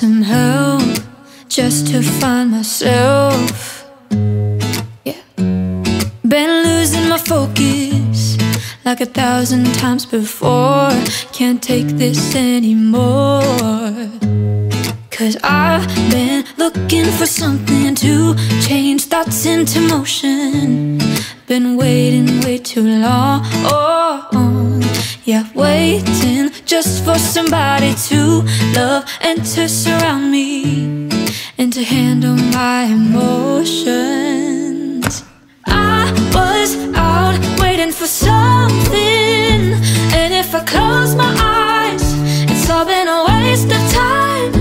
some help just to find myself. Yeah, been losing my focus like 1,000 times before. Can't take this anymore. 'Cause I've been looking for something to change thoughts into motion. Been waiting way too long. Yeah, waiting just for somebody to love and to surround me and to handle my emotions. I was out waiting for something, and if I close my eyes, it's all been a waste of time.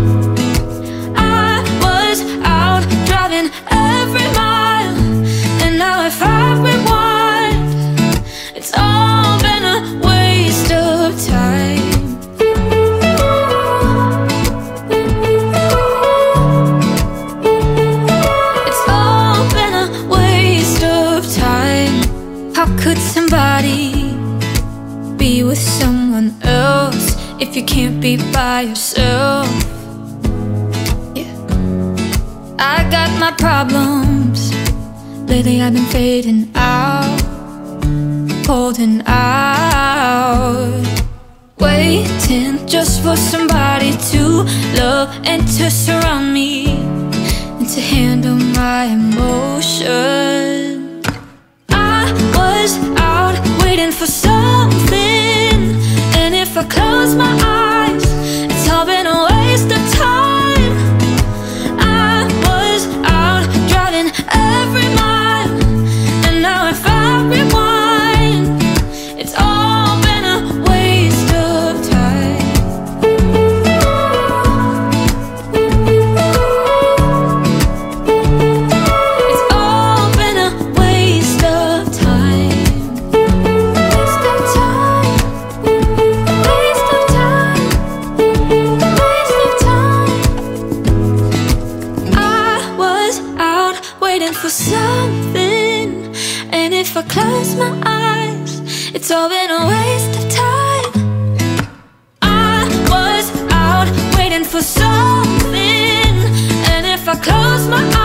I was out driving every mile, and now if I rewind, it's all been a waste of time. It's all been a waste of time. How could somebody be with someone else if you can't be by yourself? Yeah, I got my problems. Lately I've been fading out, holding out, waiting just for somebody to love and to surround me and to handle my emotions. I was out waiting for something, and if I close my eyes, it's all been a waste of time. I was out driving every mile, and now if I rewind, close my eyes, it's all been a waste of time. I was out waiting for something, and if I close my eyes,